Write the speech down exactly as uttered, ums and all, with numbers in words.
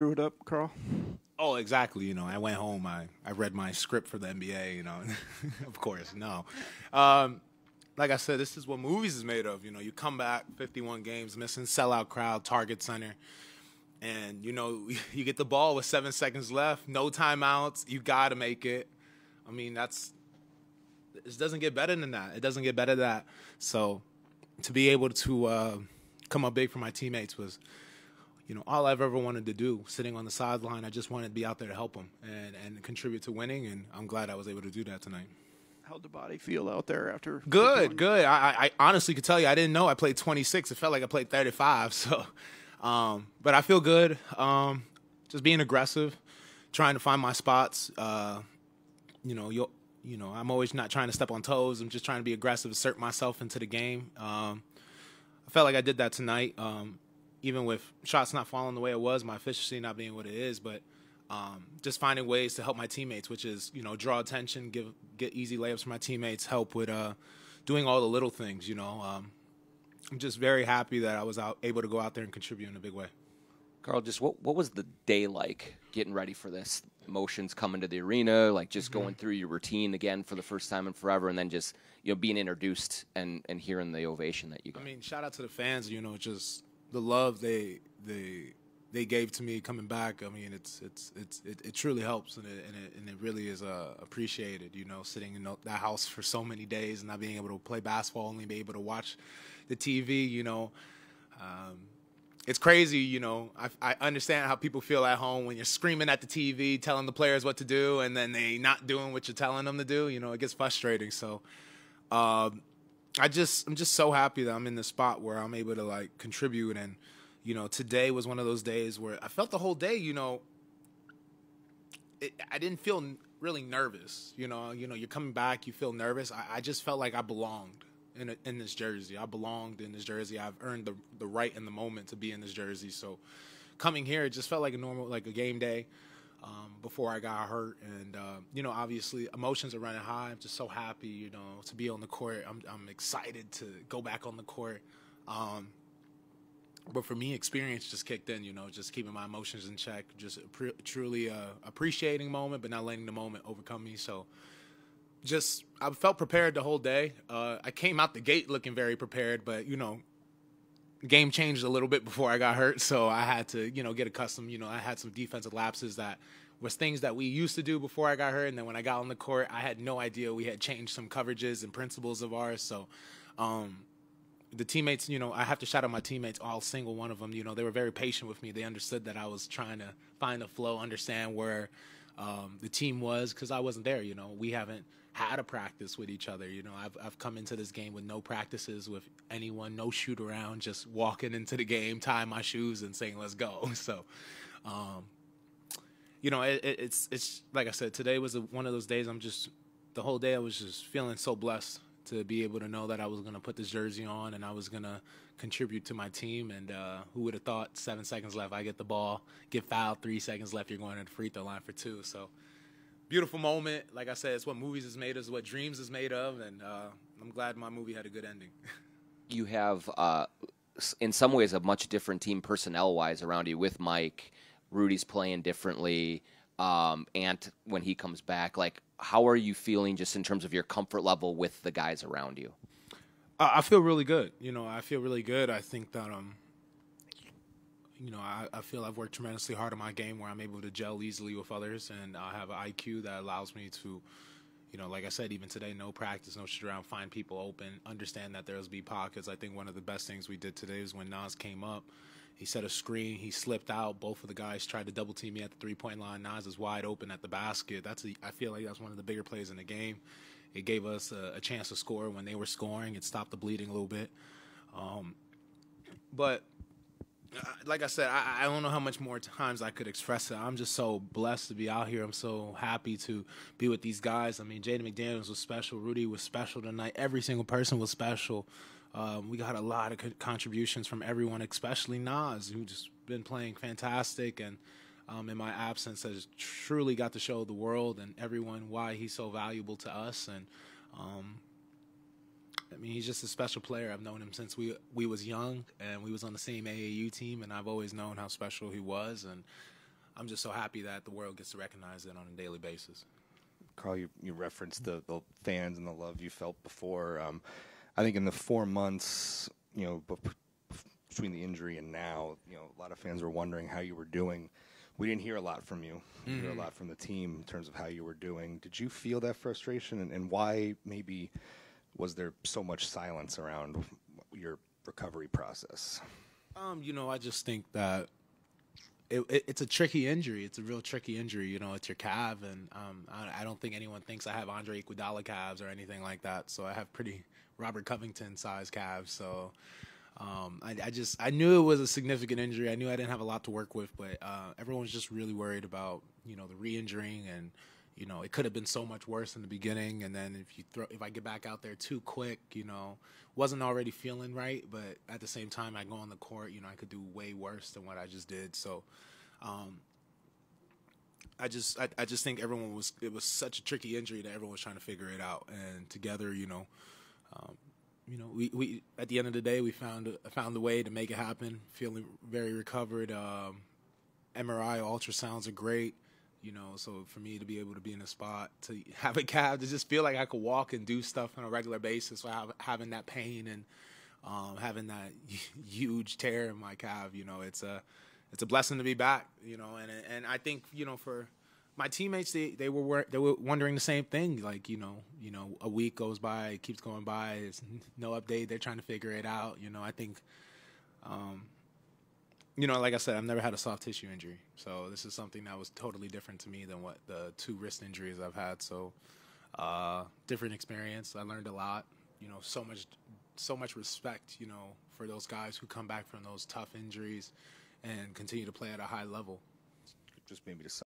Screw it up, Carl? Oh, exactly. You know, I went home. I, I read my script for the N B A, you know. Of course, no. Um, like I said, this is what movies is made of. You know, you come back, fifty-one games, missing, sellout crowd, Target Center. And, you know, you get the ball with seven seconds left, no timeouts. You got to make it. I mean, that's – it doesn't get better than that. It doesn't get better than that. So to be able to uh, come up big for my teammates was – you know, all I've ever wanted to do, sitting on the sideline, I just wanted to be out there to help them and, and contribute to winning, and I'm glad I was able to do that tonight. How'd the body feel out there after? Good, good. I, I honestly could tell you I didn't know I played twenty-six. It felt like I played thirty-five. So, um, but I feel good. Um, just being aggressive, trying to find my spots. Uh, you know, you you know, I'm always not trying to step on toes. I'm just trying to be aggressive, assert myself into the game. Um, I felt like I did that tonight. Um, even with shots not falling the way it was, my efficiency not being what it is, but um, just finding ways to help my teammates, which is, you know, draw attention, give get easy layups for my teammates, help with uh, doing all the little things, you know. Um, I'm just very happy that I was out, able to go out there and contribute in a big way. Carl, just what, what was the day like getting ready for this? Emotions coming to the arena, like just mm-hmm. going through your routine again for the first time in forever, and then just, you know, being introduced and, and hearing the ovation that you got. I mean, shout out to the fans, you know, just – the love they they they gave to me coming back. I mean, it's it's it's it, it truly helps, and it, and it and it really is uh, appreciated. You know, sitting in that house for so many days and not being able to play basketball, only be able to watch the T V. You know, um, it's crazy. You know, I I understand how people feel at home when you're screaming at the T V, telling the players what to do, and then they not doing what you're telling them to do. You know, it gets frustrating. So. Um, I just, I'm just so happy that I'm in the spot where I'm able to, like, contribute. And, you know, today was one of those days where I felt the whole day, you know, it, I didn't feel really nervous. You know, you know, you're coming back, you feel nervous. I, I just felt like I belonged in, a, in this jersey. I belonged in this jersey. I've earned the, the right and the moment to be in this jersey. So coming here, it just felt like a normal, like a game day. Um, before I got hurt, and uh, you know, obviously emotions are running high. I'm just so happy, you know, to be on the court. I'm, I'm excited to go back on the court. Um, but for me, experience just kicked in, you know, just keeping my emotions in check, just truly uh, appreciating the moment, but not letting the moment overcome me. So just, I felt prepared the whole day. Uh, I came out the gate looking very prepared, but you know, game changed a little bit before I got hurt, so I had to, you know, get accustomed. You know, I had some defensive lapses that was things that we used to do before I got hurt, and then when I got on the court, I had no idea we had changed some coverages and principles of ours. So um, the teammates, you know, I have to shout out my teammates, all single one of them. You know, they were very patient with me. They understood that I was trying to find a flow, understand where um, the team was, because I wasn't there. You know, we haven't had a practice with each other. You know, I've, I've come into this game with no practices with anyone, no shoot around, just walking into the game, tying my shoes and saying, let's go. So, um, you know, it, it's, it's like I said, today was one of those days. I'm just, the whole day I was just feeling so blessed to be able to know that I was going to put this jersey on and I was going to contribute to my team. And uh, who would have thought seven seconds left, I get the ball, get fouled, three seconds left, you're going to the free throw line for two. So, beautiful moment. Like I said, it's what movies is made of, it's what dreams is made of, and uh, I'm glad my movie had a good ending. You have, uh, in some ways, a much different team personnel-wise around you with Mike. Rudy's playing differently. Um, Ant, when he comes back, like, how are you feeling just in terms of your comfort level with the guys around you? Uh, I feel really good. You know, I feel really good. I think that, um, you know, I, I feel I've worked tremendously hard on my game where I'm able to gel easily with others, and I have an I Q that allows me to, you know, like I said, even today, no practice, no shit around, find people open, understand that there'll be pockets. I think one of the best things we did today is when Nas came up, he set a screen, he slipped out, both of the guys tried to double team me at the three-point line. Nas is wide open at the basket. That's a, I feel like that's one of the bigger plays in the game. It gave us a, a chance to score when they were scoring. It stopped the bleeding a little bit. Um, but... like I said, I, I don't know how much more times I could express it. I'm just so blessed to be out here. I'm so happy to be with these guys. I mean, Jaden McDaniels was special. Rudy was special tonight. Every single person was special. Um, we got a lot of contributions from everyone, especially Nas, who's just been playing fantastic. And um, in my absence, has truly got to show the world and everyone why he's so valuable to us. And um I mean, he's just a special player. I've known him since we we was young, and we was on the same A A U team, and I've always known how special he was. And I'm just so happy that the world gets to recognize that on a daily basis. Carl, you, you referenced the, the fans and the love you felt before. Um, I think in the four months, you know, b- between the injury and now, you know, a lot of fans were wondering how you were doing. We didn't hear a lot from you. We mm-hmm. heard a lot from the team in terms of how you were doing. Did you feel that frustration, and, and why maybe was there so much silence around your recovery process? Um, you know, I just think that It, it, it's a tricky injury. It's a real tricky injury. You know, it's your calf, and um, I, I don't think anyone thinks I have Andre Iguodala calves or anything like that. So I have pretty Robert Covington size calves. So um, I, I just I knew it was a significant injury. I knew I didn't have a lot to work with, but uh, everyone was just really worried about you know the re-injuring, and you know it could have been so much worse in the beginning. And then if you throw if I get back out there too quick, you know, wasn't already feeling right, but at the same time I go on the court, you know, I could do way worse than what I just did. So. Um, I just, I, I just think everyone was, it was such a tricky injury that everyone was trying to figure it out. And together, you know, um, you know, we, we, at the end of the day, we found, found a way to make it happen. Feeling very recovered. Um, M R I ultrasounds are great, you know, so for me to be able to be in a spot to have a calf, to just feel like I could walk and do stuff on a regular basis without having that pain and, um, having that huge tear in my calf, you know, it's a, It's a blessing to be back, you know, and and I think, you know, for my teammates, they, they were they were wondering the same thing. Like, you know, you know, a week goes by, it keeps going by, it's no update. They're trying to figure it out. You know, I think, um, you know, like I said, I've never had a soft tissue injury. So this is something that was totally different to me than what the two wrist injuries I've had. So uh, different experience. I learned a lot, you know, so much, so much respect, you know, for those guys who come back from those tough injuries and continue to play at a high level. Just maybe to